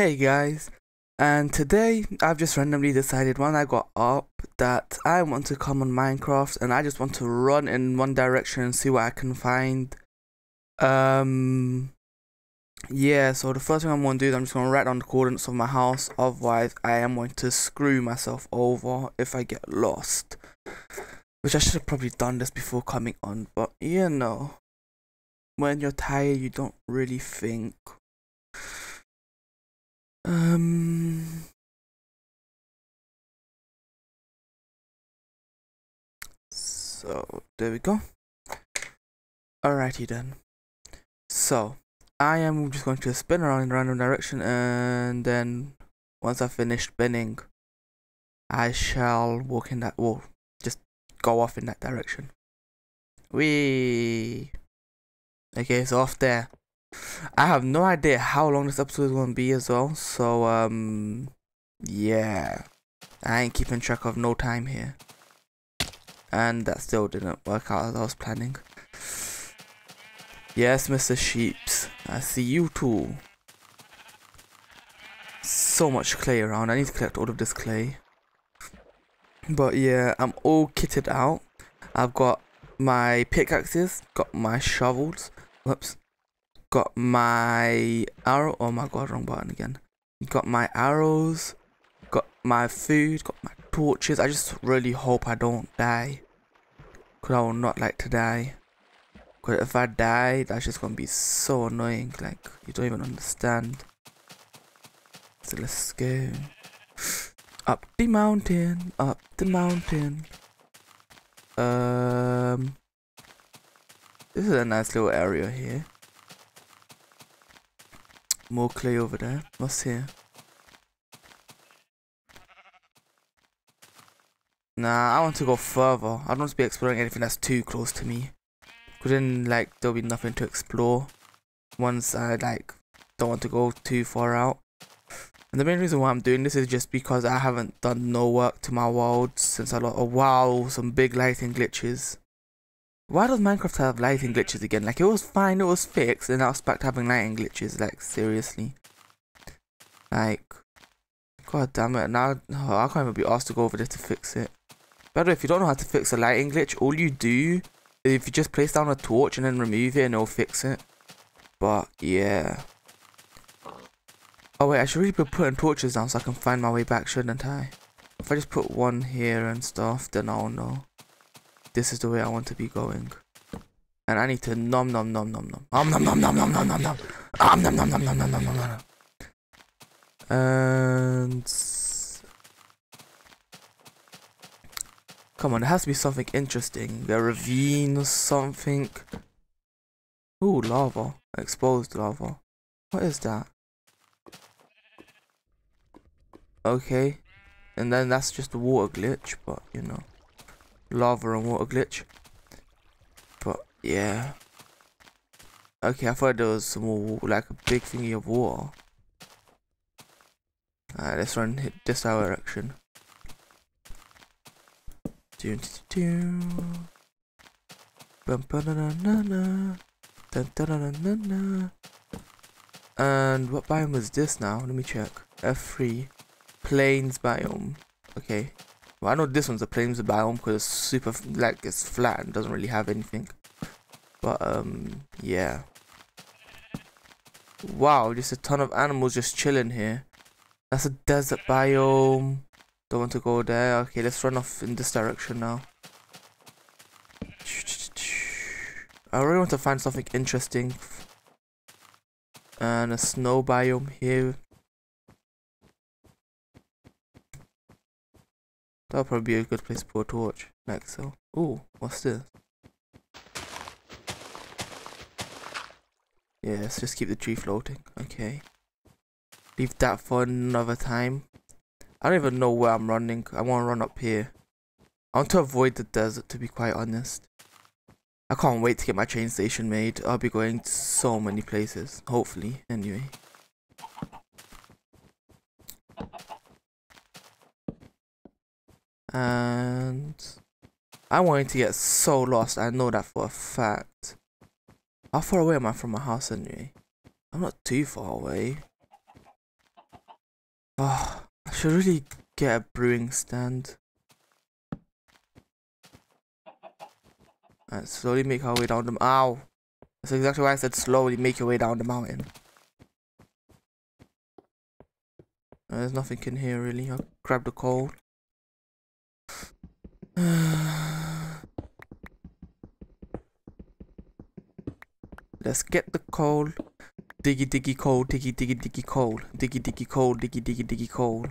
Hey guys, and today I've just randomly decided when I got up that I want to come on Minecraft and I just want to run in one direction and see what I can find. Yeah, so the first thing I'm going to do is I'm just going to write down the coordinates of my house, otherwise I am going to screw myself over if I get lost. Which I should have probably done this before coming on, but you know, when you're tired you don't really think. So there we go. Alrighty then. So I am just going to spin around in a random direction, and then once I finish spinning, I shall walk in that wall. Just go off in that direction. Whee! Okay, so off there. I have no idea how long this episode is going to be as well, so yeah, I ain't keeping track of no time here, and that still didn't work out as I was planning. Yes, Mr. Sheeps, I see you too. So much clay around. I need to collect all of this clay, but yeah, I'm all kitted out. I've got my pickaxes, got my shovels, whoops, got my arrow, oh my god, wrong button again, got my arrows, got my food, got my torches. I just really hope I don't die, because I would not like to die, because if I die that's just gonna be so annoying, like you don't even understand. So let's go up the mountain, up the mountain. This is a nice little area here. More clay over there. What's here? Nah, I want to go further. I don't want to be exploring anything that's too close to me, because then like there'll be nothing to explore once I like don't want to go too far out. And the main reason why I'm doing this is just because I haven't done no work to my world since I lost. Oh wow, some big lighting glitches. Why does Minecraft have lighting glitches again? Like, it was fine, it was fixed, and now it's back to having lighting glitches. Like, seriously. Like, god damn it. Now, oh, I can't even be asked to go over there to fix it. By the way, if you don't know how to fix a lighting glitch, all you do is if you just place down a torch and then remove it and it'll fix it. But, yeah. Oh, wait, I should really be putting torches down so I can find my way back, shouldn't I? If I just put one here and stuff, then I'll know. This is the way I want to be going, and I need to nom nom nom nom nom nom nom nom nom nom nom nom nom nom nom nom nom nom nom. And come on, there has to be something interesting. A ravine or something. Ooh, lava, exposed lava. What is that? Okay, and then that's just a water glitch, but you know. Lava and water glitch, but yeah. Okay, I thought there was some more, like a big thingy of water. Alright, let's run hit this direction. And what biome was this now? Let me check. F3 plains biome. Okay. Well, I know this one's a plains biome because it's super, like, it's flat and doesn't really have anything. But, yeah. Wow, just a ton of animals just chilling here. That's a desert biome. Don't want to go there. Okay, let's run off in this direction now. I really want to find something interesting. And a snow biome here. That'll probably be a good place to put a torch, like so. Ooh, what's this? Yeah, let's just keep the tree floating. Okay. Leave that for another time. I don't even know where I'm running. I want to run up here. I want to avoid the desert, to be quite honest. I can't wait to get my train station made. I'll be going to so many places. Hopefully, anyway. And I wanted to get so lost, I know that for a fact. How far away am I from my house anyway? I'm not too far away. Oh, I should really get a brewing stand. Alright, slowly make our way down the mountain. Ow! That's exactly why I said slowly make your way down the mountain. There's nothing in here really. I'll grab the coal. Let's get the coal. Diggy diggy coal, diggy diggy diggy coal. Diggy diggy coal, diggy diggy diggy coal.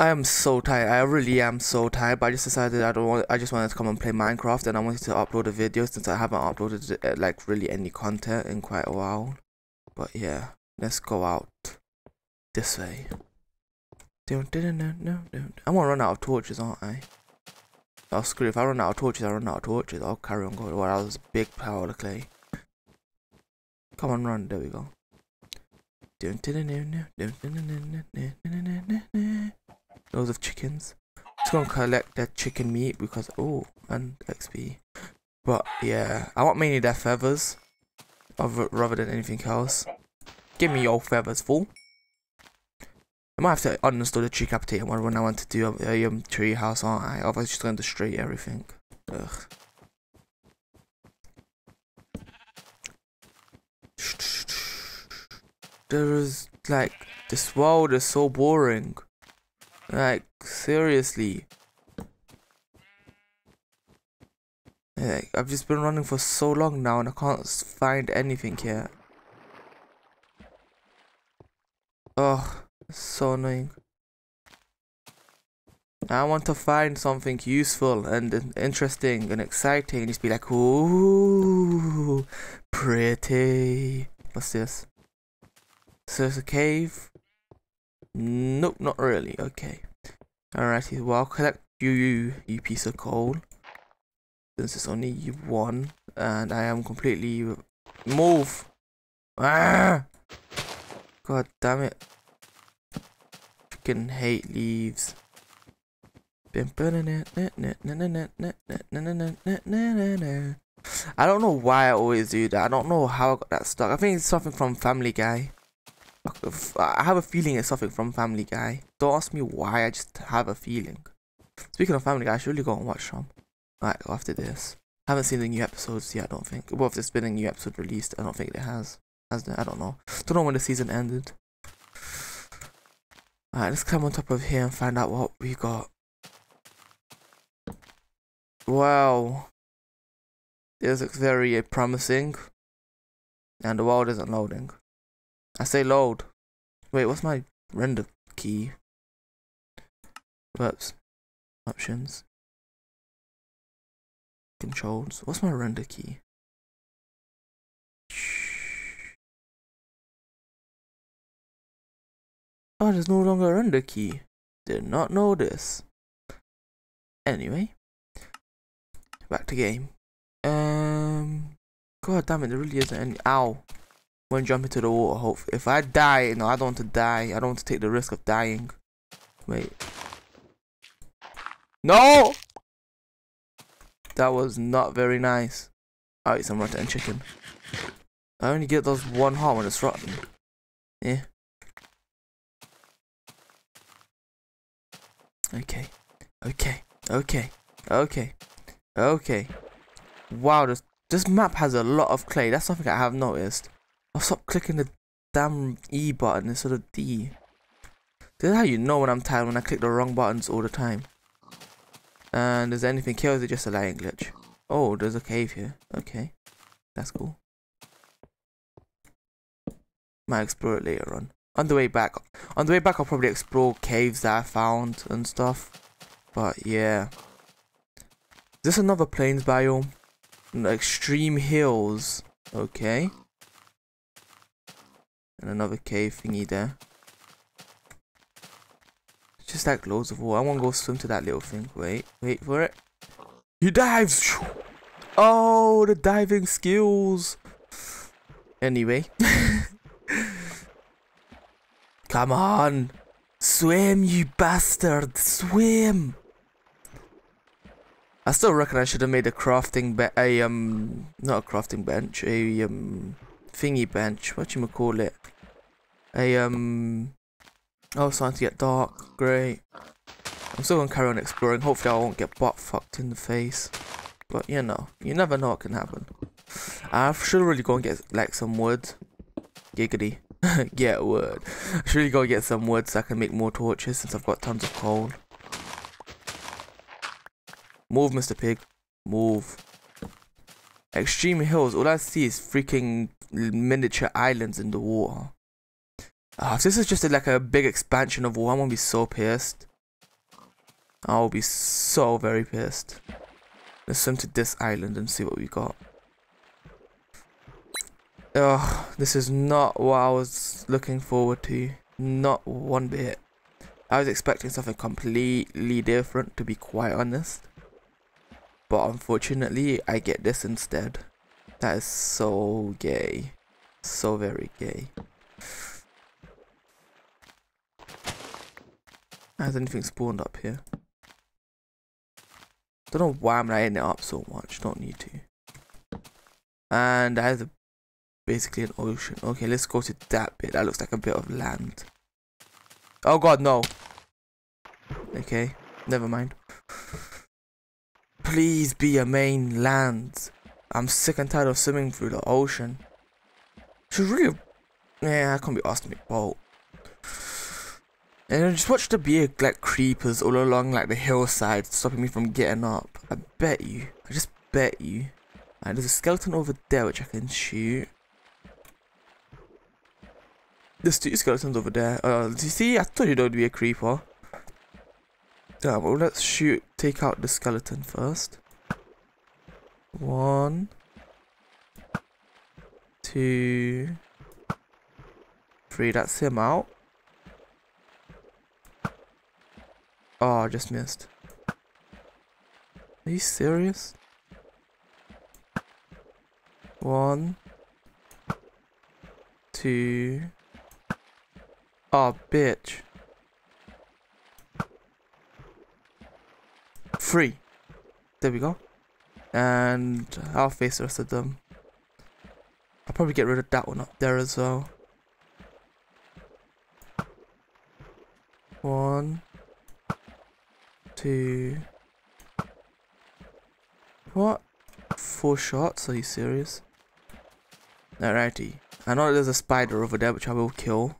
I am so tired. I really am so tired, but I just decided I just wanted to come and play Minecraft, and I wanted to upload a video since I haven't uploaded like really any content in quite a while. But yeah, let's go out this way. I'm gonna run out of torches, aren't I? Oh screw it, if I run out of torches, I run out of torches. I'll carry on going. Wow, that was a big pile of clay. Come on, run. There we go. Loads of chickens. Just gonna collect their chicken meat because oh, and XP. But yeah, I want mainly their feathers, rather than anything else. Give me your feathers, fool. I might have to uninstall the tree captator when I want to do a tree house, aren't I? Otherwise, it's just gonna destroy everything. Ugh. There is like this world is so boring. Like, seriously. Like, I've just been running for so long now and I can't find anything here. Oh, so annoying. I want to find something useful and interesting and exciting and just be like, ooh, pretty. What's this? So it's a cave. Nope, not really. Okay. Alrighty, well, I'll collect you piece of coal. Since it's only one, and I am completely... Move! Ah! God damn it. Freaking hate leaves. I don't know why I always do that. I don't know how I got that stuck. I think it's something from Family Guy. I have a feeling it's something from Family Guy. Don't ask me why, I just have a feeling. Speaking of Family Guy, I should really go and watch some. Alright, after this. I haven't seen the new episodes yet, I don't think. Well, if there's been a new episode released, I don't think it has. Has there? I don't know. Don't know when the season ended. Alright, let's climb on top of here and find out what we got. Wow. This looks very promising. And the world isn't loading. I say load. Wait, what's my render key? Whoops. Options. Controls. What's my render key? Oh, there's no longer a render key. Did not know this. Anyway. Back to game. God damn it, there really isn't any. Ow. Won't jump into the water, hopefully. If I die, no, I don't want to die. I don't want to take the risk of dying. Wait. No! That was not very nice. I'll eat some rotten chicken. I only get those one heart when it's rotten. Yeah. Okay. Okay. Okay. Okay. Okay. Wow, this map has a lot of clay. That's something I have noticed. I'll stop clicking the damn E button instead of D. This is how you know when I'm tired, when I click the wrong buttons all the time. And is there anything here or is it just a lighting glitch? Oh, there's a cave here. Okay. That's cool. Might explore it later on. On the way back. On the way back I'll probably explore caves that I found and stuff. But yeah. Is this another plains biome? Extreme hills. Okay. And another cave thingy there. It's just like loads of water. I want to go swim to that little thing. Wait, wait for it. He dives! Oh, the diving skills! Anyway. Come on! Swim, you bastard! Swim! I still reckon I should have made a crafting not a crafting bench, a thingy bench. Whatchamacallit? Oh, it's starting to get dark. Great. I'm still gonna carry on exploring. Hopefully, I won't get butt fucked in the face. But you know, you never know what can happen. I should really go and get like some wood. Giggity. Get wood. I should really go and get some wood so I can make more torches since I've got tons of coal. Move, Mr. Pig. Move. Extreme hills. All I see is freaking miniature islands in the water. If this is just like a big expansion of war, I'm gonna be so pissed. I'll be so very pissed. Let's swim to this island and see what we got. Ugh, this is not what I was looking forward to. Not one bit. I was expecting something completely different, to be quite honest. But unfortunately, I get this instead. That is so gay. So very gay. Has anything spawned up here? Don't know why I'm lighting it up so much. Don't need to. And I have basically an ocean. Okay, let's go to that bit. That looks like a bit of land. Oh god, no. Okay, never mind. Please be a mainland. I'm sick and tired of swimming through the ocean. Should really, yeah, I can't be asked to make a boat. And I just watched there be like creepers all along like the hillside, stopping me from getting up. I bet you. I just bet you. And there's a skeleton over there which I can shoot. There's two skeletons over there. Do you see? I told you there would be a creeper. Yeah, well, let's shoot. Take out the skeleton first. 1, 2, 3. That's him out. Oh, I just missed. Are you serious? 1, 2. Oh, bitch. 3. There we go. And I'll face the rest of them. I'll probably get rid of that one up there as well. 1, 2. What? 4 shots? Are you serious? Alrighty. I know there's a spider over there which I will kill.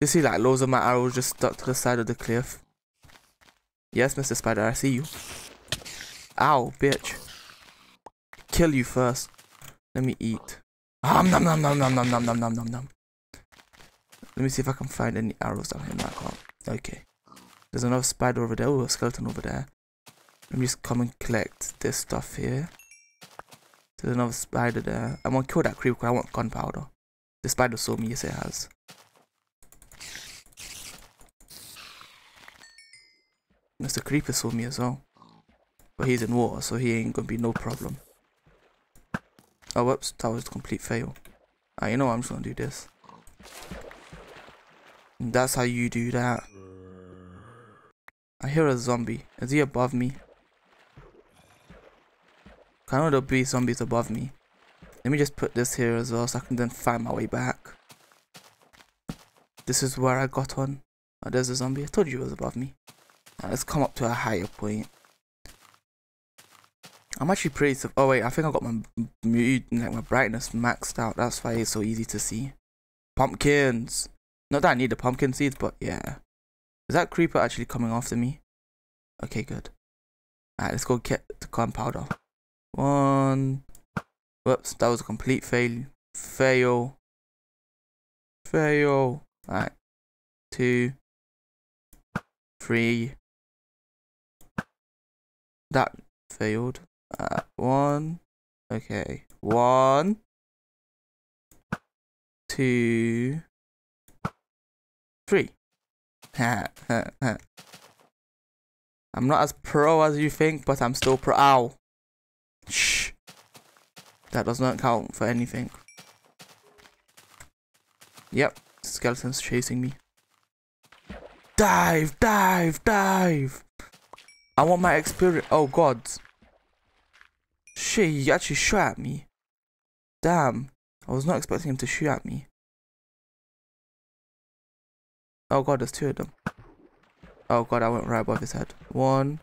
You see, like, loads of my arrows just stuck to the side of the cliff. Yes, Mr. Spider, I see you. Ow, bitch. Kill you first. Let me eat. Nom nom nom nom nom nom nom nom nom nom. Let me see if I can find any arrows down here. No, I can't. Okay. There's another spider over there. Oh, a skeleton over there. Let me just come and collect this stuff here. There's another spider there. I'm gonna kill that creeper because I want gunpowder. The spider saw me. Yes, it has. Mr. Creeper saw me as well, but he's in water, so he ain't gonna be no problem. Oh, whoops, that was a complete fail. Ah, you know what? I'm just gonna do this. And that's how you do that. I hear a zombie. Is he above me? I know there'll be zombies above me. Let me just put this here as well, so I can then find my way back. This is where I got on. Oh, there's a zombie. I told you it was above me. Let's come up to a higher point. I'm actually pretty oh wait, I think I got my mood, like my brightness maxed out. That's why it's so easy to see. Pumpkins. Not that I need the pumpkin seeds, but yeah. Is that creeper actually coming after me? Okay, good. Alright, let's go get the gunpowder. Whoops, that was a complete fail. Alright. 2, 3. That failed. 1. Okay. 1, 2, 3. I'm not as pro as you think, but I'm still pro. Ow. Shh. That does not count for anything. Yep, skeleton's chasing me. Dive, dive, dive! I want my experience. Oh god. Shit, he actually shot at me. Damn. I was not expecting him to shoot at me. Oh god, there's two of them. Oh god, I went right above his head. One.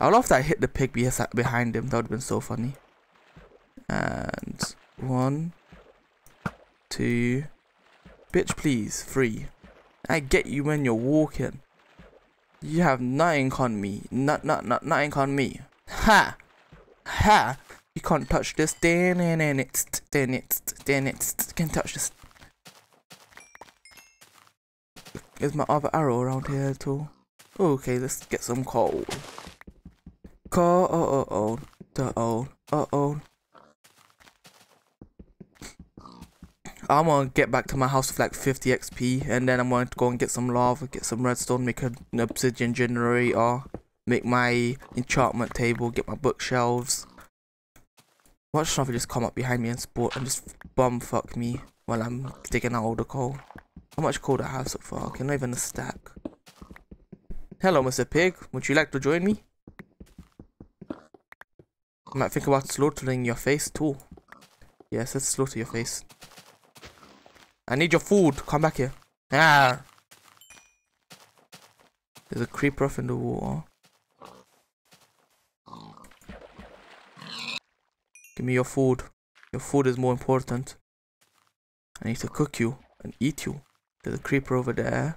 I love that I hit the pig behind him. That would have been so funny. And one. Two. Bitch, please. Three. I get you when you're walking. You have nothing on me. Nothing on me. Ha! Ha! You can't touch this. Can't touch this. Is my other arrow around here at all? Okay, let's get some coal. Coal. I'm gonna get back to my house with like 50 XP, and then I'm gonna go and get some lava, get some redstone, make an obsidian generator, make my enchantment table, get my bookshelves. Watch something just come up behind me and sport and just bum fuck me while I'm digging out all the coal. How much coal do I have so far? Okay, not even a stack. Hello, Mr. Pig. Would you like to join me? I might think about slaughtering your face too. Yes, let's slaughter your face. I need your food. Come back here. Ah. There's a creeper off in the water. Give me your food. Your food is more important. I need to cook you and eat you. There's a creeper over there.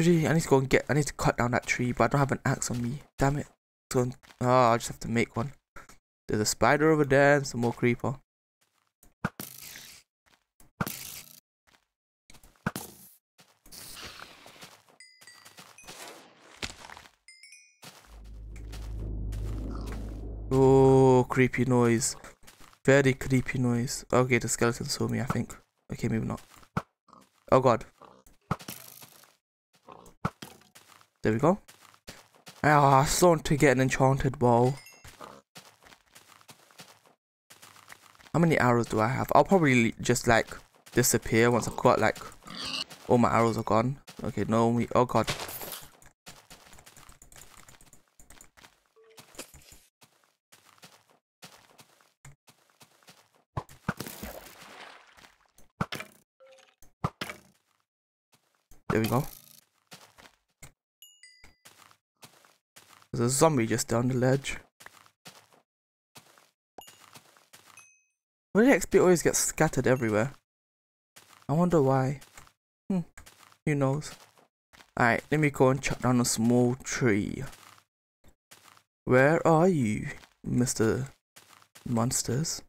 I need to go and get. I need to cut down that tree, but I don't have an axe on me. Damn it. So, I just have to make one. There's a spider over there and some more creeper. Oh, creepy noise. Very creepy noise. Okay, the skeleton saw me, I think. Okay, maybe not. Oh god. There we go. Ah, I still want to get an enchanted bow. How many arrows do I have? I'll probably just like disappear once I've got like all my arrows are gone. Okay, no, we. Oh god. There we go. There's a zombie just down the ledge. Why did XP always get scattered everywhere? I wonder why. Who knows? Alright, let me go and chop down a small tree. Where are you, Mr. Monsters?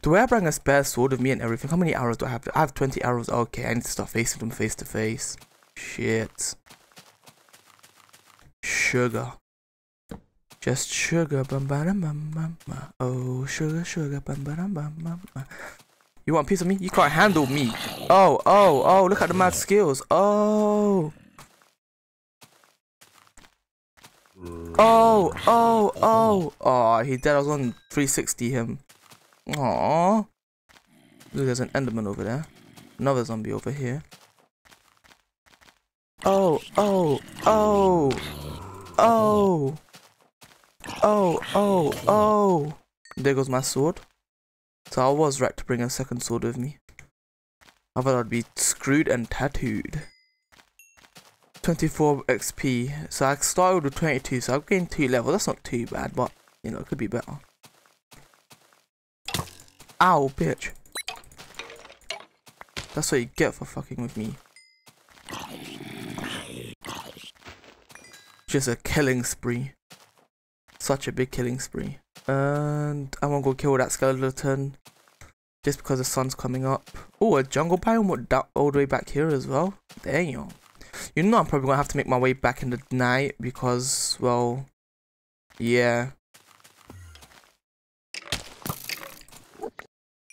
Do I bring a spare sword with me and everything? How many arrows do I have? I have 20 arrows. Okay, I need to start facing them face to face. Shit. Sugar. Just sugar, bum ba dum bum bum. Oh, sugar, sugar, bum ba dum bum bum. You want a piece of me? You can't handle me. Oh, look at the mad skills. Oh, he dead. I was on 360 him. Aww. Look, there's an enderman over there. Another zombie over here. Oh. There goes my sword. So I was right to bring a second sword with me. I thought I'd be screwed and tattooed. 24 XP. So I started with 22, so I've gained 2 levels. That's not too bad, but you know, it could be better. Ow, bitch. That's what you get for fucking with me. Just a killing spree. Such a big killing spree. And I'm gonna go kill that skeleton. Just because the sun's coming up. Oh, a jungle biome all the way back here as well. Damn. You know I'm probably gonna have to make my way back in the night because, well, yeah.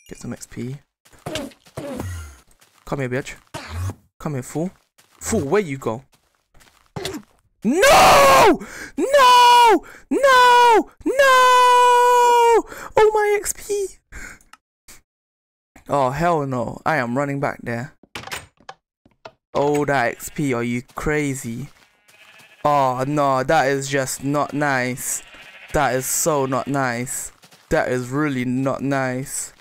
Get some XP. Come here, bitch. Come here, fool. Fool, where you go? No! No! No! No! Oh, my XP! Oh, hell no. I am running back there. All that XP, are you crazy? Oh no, that is just not nice. That is so not nice. That is really not nice.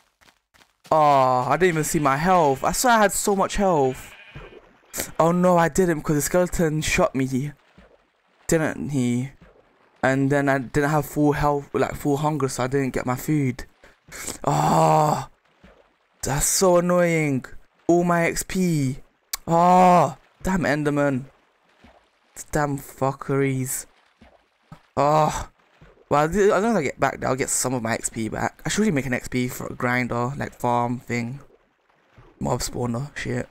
Oh, I didn't even see my health. I swear I had so much health. Oh no, I didn't, because the skeleton shot me, didn't he? And then I didn't have full health, like full hunger, so I didn't get my food. Oh, that's so annoying. All my XP. Oh, damn Enderman. Damn fuckeries. Oh, well, as long as I get back there, I'll get some of my XP back. I should really make an XP for a grinder, like farm thing. Mob spawner, shit.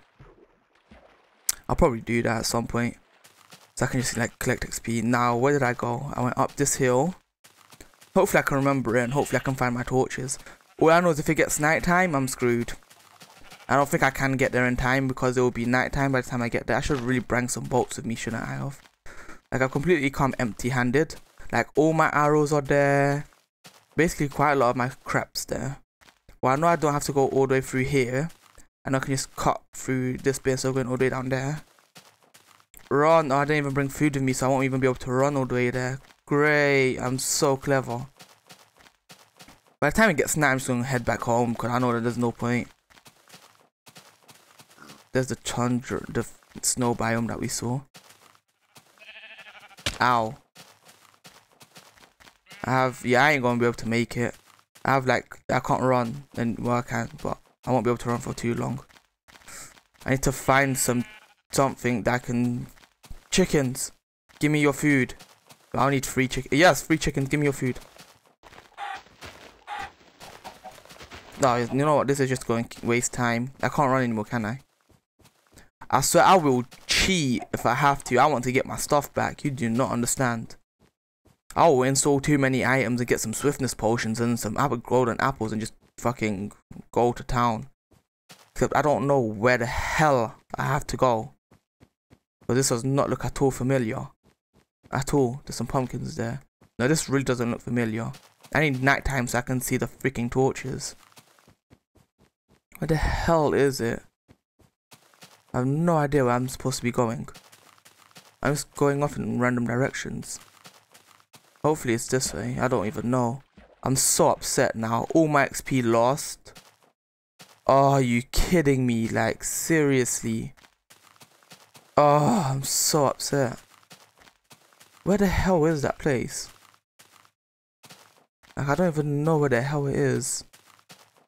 I'll probably do that at some point. So I can just like collect XP. Now, where did I go? I went up this hill. Hopefully I can remember it and hopefully I can find my torches. All I know is if it gets nighttime, I'm screwed. I don't think I can get there in time because it will be nighttime by the time I get there. I should really bring some bolts with me, shouldn't I have? Like, I've completely come empty-handed. Like, all my arrows are there. Basically, quite a lot of my crap's there. Well, I know I don't have to go all the way through here. And I can just cut through this bit, so going all the way down there. Run! Oh, I didn't even bring food with me, so I won't even be able to run all the way there. Great! I'm so clever. By the time it gets night, I'm just going to head back home, because I know that there's no point. There's the tundra, the snow biome that we saw. Ow. I ain't gonna be able to make it. I can't run, and well I can, but I won't be able to run for too long. I need to find something that I can, chickens, give me your food. I'll need free chicken, yes, free chickens, give me your food. No, you know what, this is just going to waste time. I can't run anymore, can I? I swear I will cheat if I have to. I want to get my stuff back. You do not understand. I will install too many items and get some swiftness potions and some golden apples and just fucking go to town. Except I don't know where the hell I have to go. But this does not look at all familiar. At all. There's some pumpkins there. No, this really doesn't look familiar. I need nighttime so I can see the freaking torches. Where the hell is it? I have no idea where I'm supposed to be going. I'm just going off in random directions. Hopefully it's this way. I don't even know. I'm so upset now. All my XP lost. Oh, are you kidding me? Like, seriously. Oh, I'm so upset. Where the hell is that place? Like, I don't even know where the hell it is.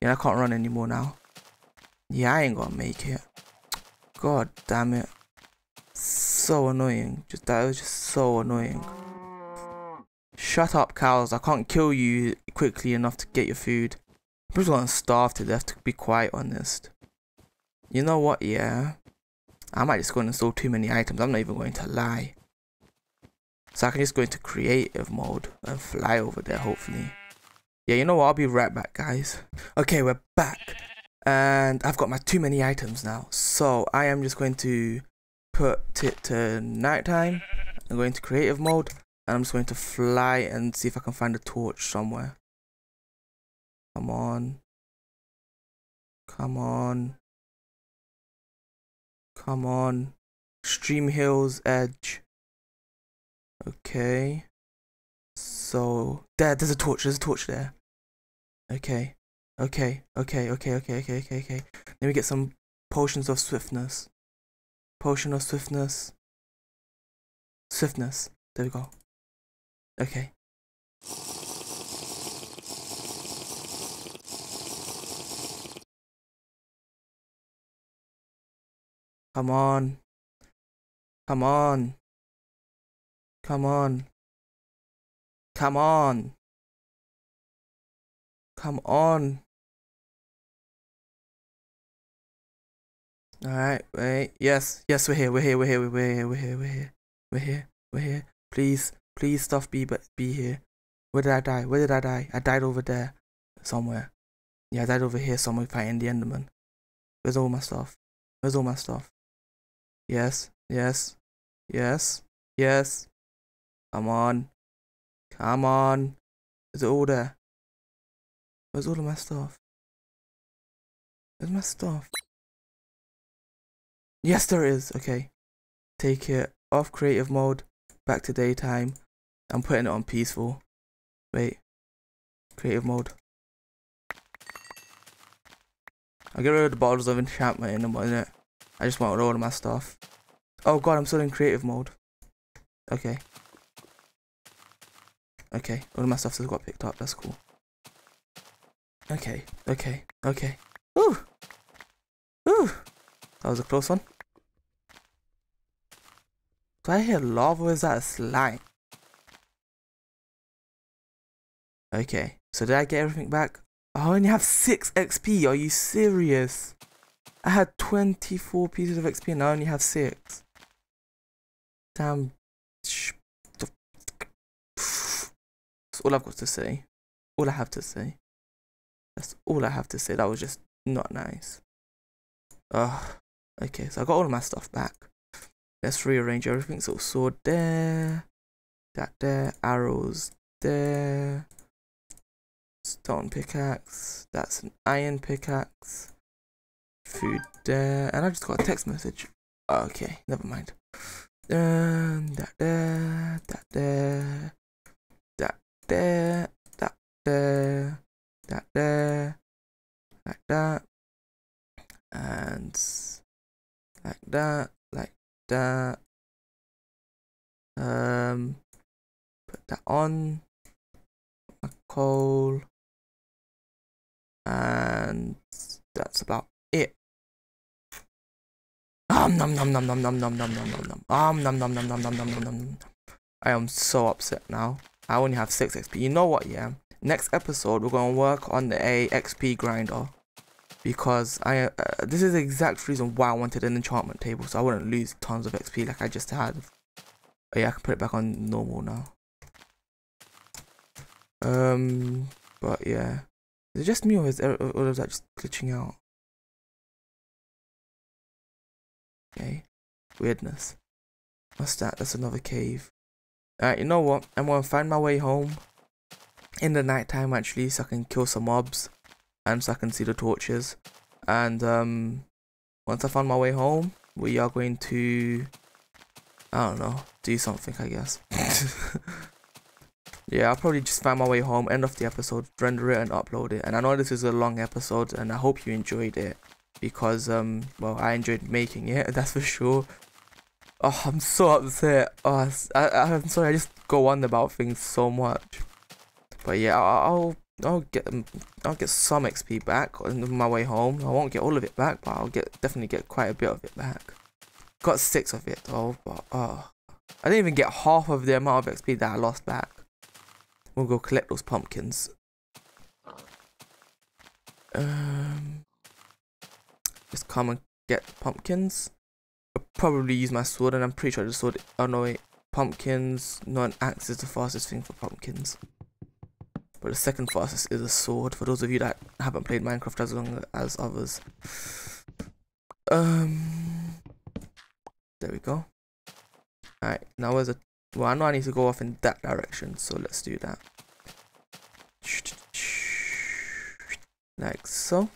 Yeah, I can't run anymore now. Yeah, I ain't gonna make it. God damn it. So annoying. That was just so annoying. Shut up, cows. I can't kill you quickly enough to get your food. I'm just gonna starve to death, to be quite honest. You know what, yeah. I might just go and install too many items. I'm not even going to lie. So I can just go into creative mode and fly over there, hopefully. Yeah, you know what, I'll be right back, guys. Okay, we're back. And I've got my too many items now. So I am just going to put it to nighttime. I'm going to creative mode. And I'm just going to fly and see if I can find a torch somewhere. Come on. Come on. Come on. Stream Hills Edge. Okay. So there's a torch. There's a torch there. Okay. Okay. Let me get some potions of swiftness. Potion of swiftness. Swiftness. There we go. Okay. Come on. Come on. Come on. Come on. Come on. Alright, wait. Yes, yes, we're here. Please, please, stuff be here. Where did I die? Where did I die? I died over there somewhere. Yeah, I died over here somewhere fighting the Enderman. Where's all my stuff? Where's all my stuff? Yes, yes, yes, yes. Come on. Come on. Is it all there? Where's all of my stuff? Where's my stuff? Yes, there is. Okay. Take it off creative mode, back to daytime. I'm putting it on peaceful. Wait. Creative mode. I'll get rid of the bottles of enchantment in a minute. I just want all of my stuff. Oh god, I'm still in creative mode. Okay. Okay, all of my stuff has got picked up, that's cool. Okay, okay, okay. Woo! Woo! That was a close one. Do I hear lava or is that a slime? Okay, so did I get everything back? I only have 6 XP, are you serious? I had 24 pieces of XP and I only have 6. Damn. That's all I've got to say. All I have to say. That's all I have to say. That was just not nice. Ugh. Okay, so I got all of my stuff back. Let's rearrange everything. So sword there. That there. Arrows there. Stone pickaxe. That's an iron pickaxe. Food there, and I just got a text message. Okay, never mind. That there, that there, that there, that there, that there, like that, and like that, like that. Put that on a coal, and that's about it. Nom nom nom nom nom nom nom nom nom nom. Nom nom nom nom nom nom nom nom. I am so upset now. I only have 6 XP. You know what, yeah? Next episode we're gonna work on a XP grinder because I this is the exact reason why I wanted an enchantment table, so I wouldn't lose tons of XP like I just had. Oh yeah, I can put it back on normal now. But yeah, is it just me or is that just glitching out? Okay, weirdness. What's that? That's another cave. Alright, you know what? I'm gonna find my way home in the night time actually, so I can kill some mobs and so I can see the torches. And once I find my way home, we are going to, I don't know, do something, I guess. Yeah, I'll probably just find my way home, end of the episode, render it and upload it. And I know this is a long episode and I hope you enjoyed it. Because, well, I enjoyed making it, that's for sure. Oh, I'm so upset. Oh, I'm sorry, I just go on about things so much. But yeah, I'll get some XP back on my way home. I won't get all of it back, but I'll definitely get quite a bit of it back. Got 6 of it though, but oh. I didn't even get half of the amount of XP that I lost back. We'll go collect those pumpkins. Just come and get the pumpkins. I'll probably use my sword, and I'm pretty sure the sword. Oh no, wait. Pumpkins. No, an axe is the fastest thing for pumpkins. But the second fastest is a sword, for those of you that haven't played Minecraft as long as others. There we go. Alright, now where's a. Well, I know I need to go off in that direction, so let's do that. Like so.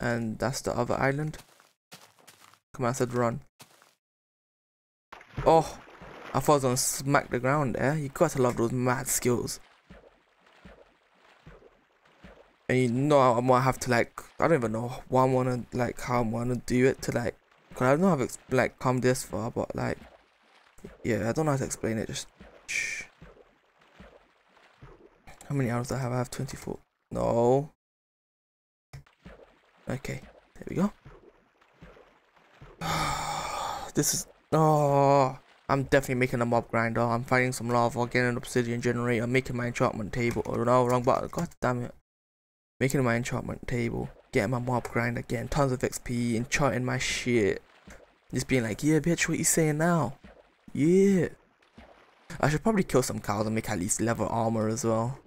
And that's the other island. Come on, I said run. Oh, I thought I was gonna smack the ground there. You gotta love those mad skills. And you know I might have to like, I don't even know why I'm gonna like how I'm gonna do it to like, cause I don't know how to like come this far, but like, yeah, I don't know how to explain it. Just shh. How many hours do I have? I have 24. No. Okay, there we go. This is, oh, I'm definitely making a mob grinder. I'm finding some lava, getting an obsidian generator, making my enchantment table. Oh no, wrong button, god damn it. Making my enchantment table, getting my mob grinder, getting tons of XP, enchanting my shit. Just being like, yeah bitch, what you saying now? Yeah. I should probably kill some cows and make at least leather armor as well.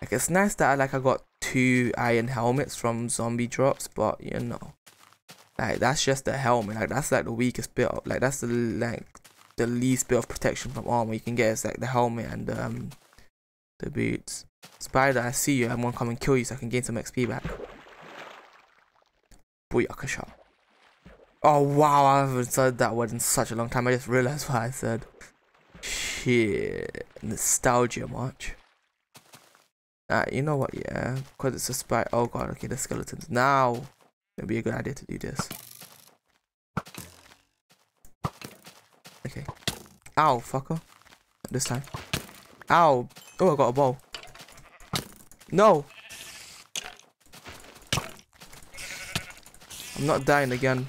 Like it's nice that I got 2 iron helmets from zombie drops, but you know, like that's just the helmet. Like that's like the weakest bit of, like that's the like the least bit of protection from armor you can get is like the helmet and the boots. Spider, I see you. I'm gonna come and kill you so I can gain some XP back. Booyakasha. Oh wow, I haven't said that word in such a long time. I just realized what I said. Shit. Nostalgia much. You know what, yeah, because it's a spy. Oh god, okay, the skeletons. Now it'd be a good idea to do this. Okay. Ow, fucker. Not this time. Ow. Oh, I got a bow. No! I'm not dying again.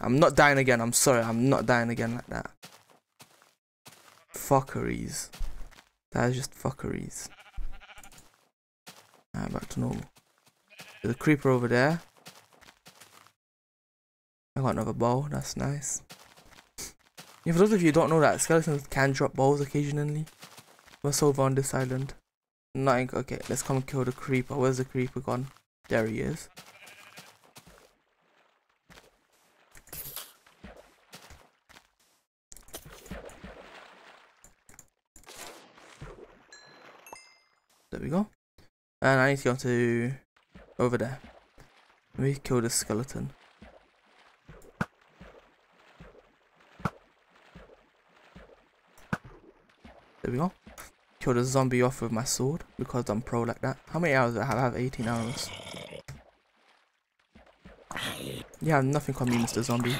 I'm not dying again. I'm sorry. I'm not dying again like that. Fuckeries. That is just fuckeries. Alright, back to normal. There's a creeper over there. I got another bow. That's nice. Yeah, for those of you who don't know that, skeletons can drop bows occasionally. What's over on this island? Nothing. Okay, let's come and kill the creeper. Where's the creeper gone? There he is. There we go. And I need to go to over there. Let me kill the skeleton. There we go. Kill the zombie off with my sword because I'm pro like that. How many hours do I have? I have 18 hours. Yeah, I have nothing on me, Mr. Zombie.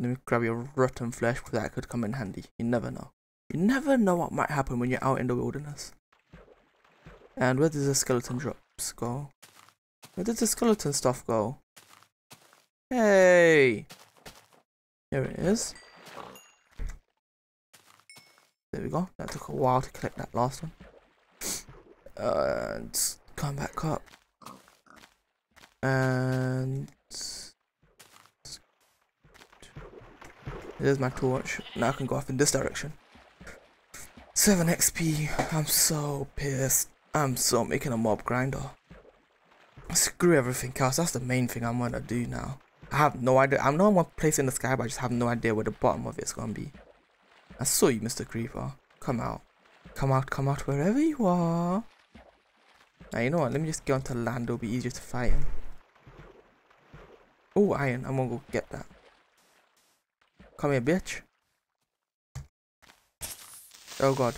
Let me grab your rotten flesh because that could come in handy. You never know. You never know what might happen when you're out in the wilderness. And where does the skeleton drops go? Where does the skeleton stuff go? Hey! Here it is. There we go. That took a while to collect that last one. And come back up. And there's my torch. Now I can go off in this direction. 7 XP, I'm so pissed. I'm so making a mob grinder. Screw everything else, that's the main thing I'm gonna do now. I have no idea, I know I'm one place in the sky, but I just have no idea where the bottom of it's gonna be. I saw you, Mr. Creeper. Come out. Come out, come out, wherever you are. Now you know what, let me just get onto land, it'll be easier to fight him. Oh, iron, I'm gonna go get that. Come here, bitch. Oh god.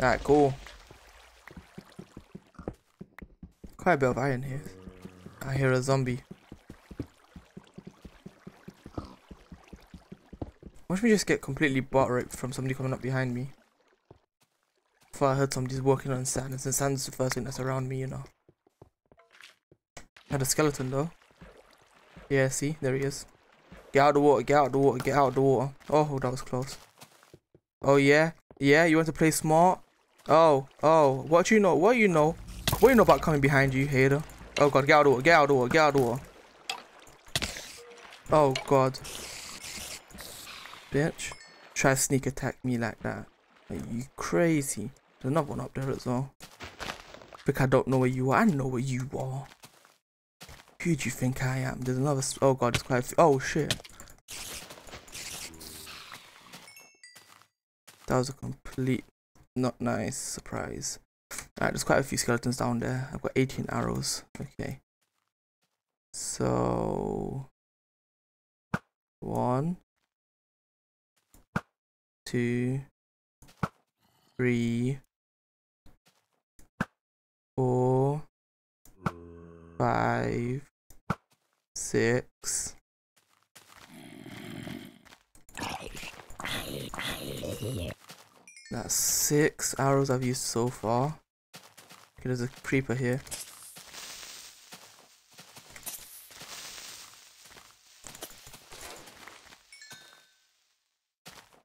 Alright, cool. Quite a bit of iron here. I hear a zombie. Watch me just get completely butt raped from somebody coming up behind me. Before I heard somebody's walking on sand, and since sand's the first thing that's around me, you know. Had a skeleton though. Yeah, see, there he is. Get out of the water, get out of the water, get out of the water. Oh, that was close. Oh yeah, yeah. You want to play smart? Oh. What you know? What you know? What you know about coming behind you, hater? Oh god, get out of the water! Get out of the water! Get out of the water! Oh god, bitch! Try to sneak attack me like that? Are you crazy? There's another one up there as well. Think I don't know where you are? I know where you are. Who do you think I am? There's another. Oh god, it's quite. Oh shit. That was a complete not nice surprise. Alright, there's quite a few skeletons down there. I've got 18 arrows. Okay. So 1, 2, 3, 4, 5, 6. That's 6 arrows I've used so far. Okay, there's a creeper here.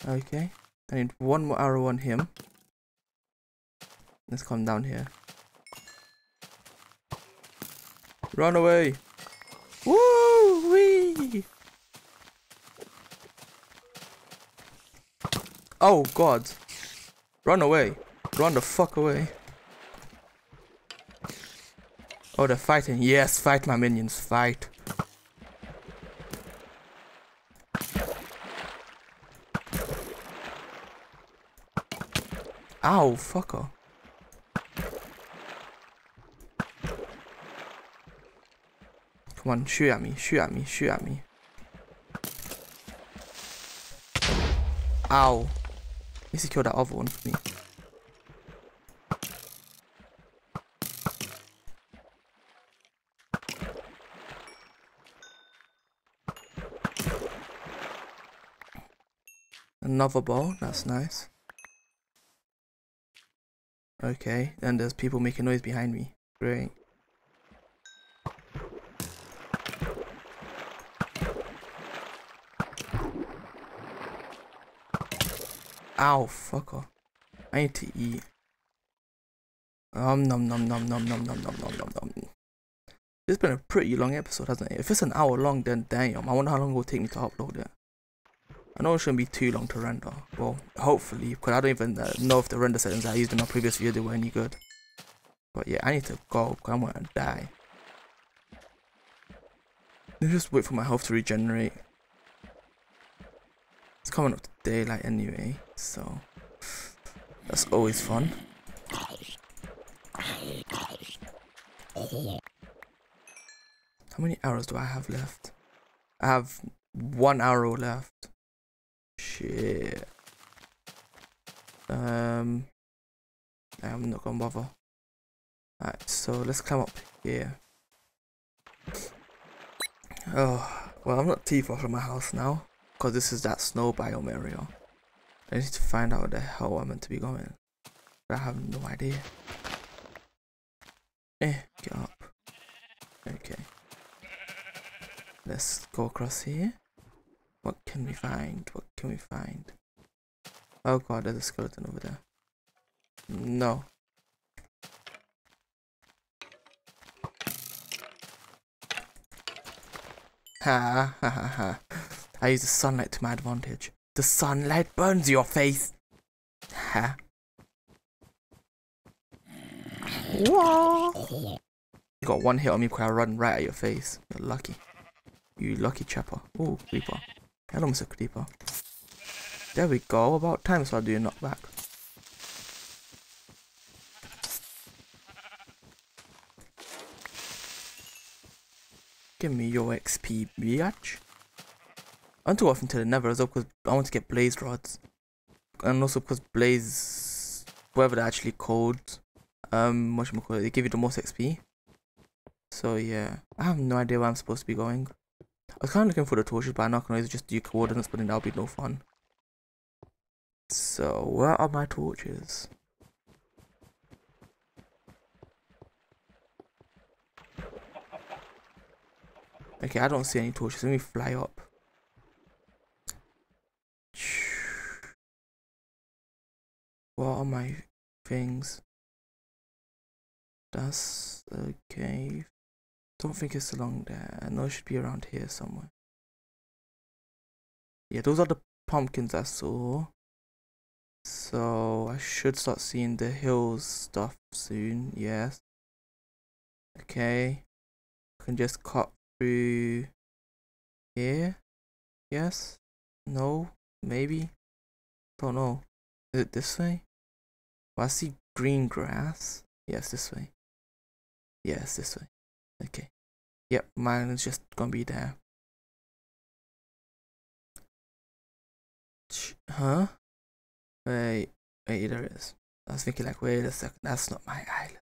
Okay, I need one more arrow on him. Let's come down here. Run away! Woo! Wee! Oh god! Run away! Run the fuck away! Oh, they're fighting. Yes, fight my minions, fight! Ow, fucker! Come on, shoot at me, shoot at me, shoot at me. Ow. At least he killed that other one for me. Another ball, that's nice. Okay, then there's people making noise behind me. Great. Ow, fucker. I need to eat. Nom nom nom nom nom nom nom nom nom nom. It's been a pretty long episode, hasn't it? If it's an hour long, then damn, I wonder how long it will take me to upload it. I know it shouldn't be too long to render. Well, hopefully, because I don't even know if the render settings I used in my previous video were any good. But yeah, I need to go because I'm gonna die. Let me just wait for my health to regenerate. It's coming up to daylight anyway, so that's always fun. How many arrows do I have left? I have 1 arrow left. Shit. I'm not gonna bother. Alright, so let's climb up here. Oh, well, I'm not too far from my house now, because this is that snow biome area. I need to find out where the hell I'm meant to be going. But I have no idea. Get up. Okay. Let's go across here. What can we find? What can we find? Oh god, there's a skeleton over there. No. Ha ha ha ha. I use the sunlight to my advantage. The sunlight burns your face. Ha. Whoa. You got 1 hit on me because I run right at your face. You're lucky. You lucky chapper. Oh, creeper. Hello, Mr. Creeper. There we go. About time so I'll do a knockback. Give me your XP, biatch. I'm too often to the nether as well because I want to get blaze rods. And also because blaze, whatever they're actually called, they give you the most XP. So yeah, I have no idea where I'm supposed to be going. I was kind of looking for the torches, but I know I can always just do coordinates, but then that'll be no fun. So, where are my torches? Okay, I don't see any torches. Let me fly up. What are my things? That's okay. Don't think it's along there. I know it should be around here somewhere. Yeah, those are the pumpkins I saw. So I should start seeing the hills stuff soon. Yes. Okay. I can just cut through here. Yes. No. Maybe. Don't know. Is it this way? Well, I see green grass. Yes, this way. Yes, this way. Okay. Yep, mine is just gonna be there. Huh? Wait, there it is. I was thinking like, wait a second, that's not my island.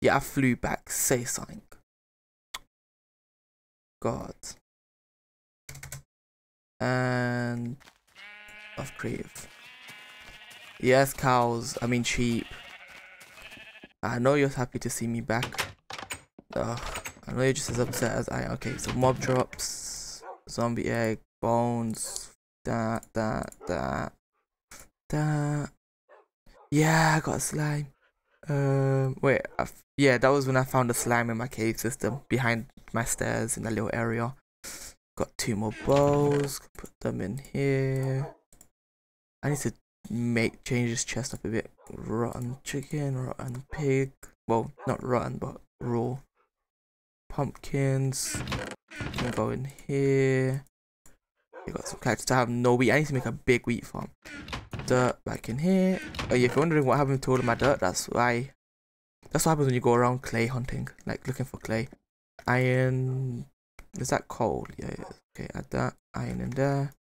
Yeah, I flew back. Say something. God. And... of creative. Yes, cows. I mean, sheep. I know you're happy to see me back. Ugh, I know you're just as upset as I am. Okay, so mob drops, zombie egg, bones, that. Yeah, I got a slime. Wait, yeah, that was when I found a slime in my cave system behind my stairs in that little area. Got 2 more bows, put them in here. I need to change this chest up a bit. Rotten chicken, rotten pig. Well, not rotten, but raw. Pumpkins. Can go in here. We got some cactus. I have no wheat. I need to make a big wheat farm. Dirt back in here. Oh yeah, if you're wondering what happened to all of my dirt, that's why. That's what happens when you go around clay hunting, like looking for clay. iron. Is that coal? Yeah, yeah. Okay, add that iron in there.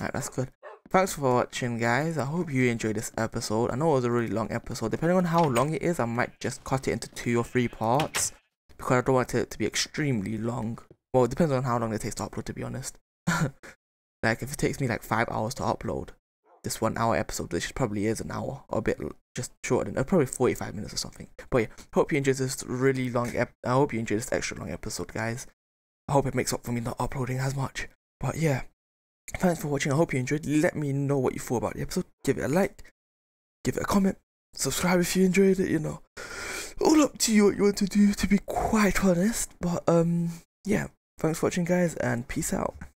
Alright, that's good. Thanks for watching, guys. I hope you enjoyed this episode. I know it was a really long episode. Depending on how long it is, I might just cut it into 2 or 3 parts, because I don't want it to be extremely long. Well, it depends on how long it takes to upload, to be honest. Like, if it takes me like 5 hours to upload this 1 hour episode, which probably is an hour or a bit just shorter than probably 45 minutes or something. But yeah, hope you enjoyed this really long I hope you enjoyed this extra long episode, guys. I hope it makes up for me not uploading as much. But yeah, thanks for watching. I hope you enjoyed. Let me know what you thought about the episode. Give it a like, give it a comment, subscribe if you enjoyed it, you know. All up to you what you want to do, to be quite honest. But yeah, thanks for watching, guys, and peace out.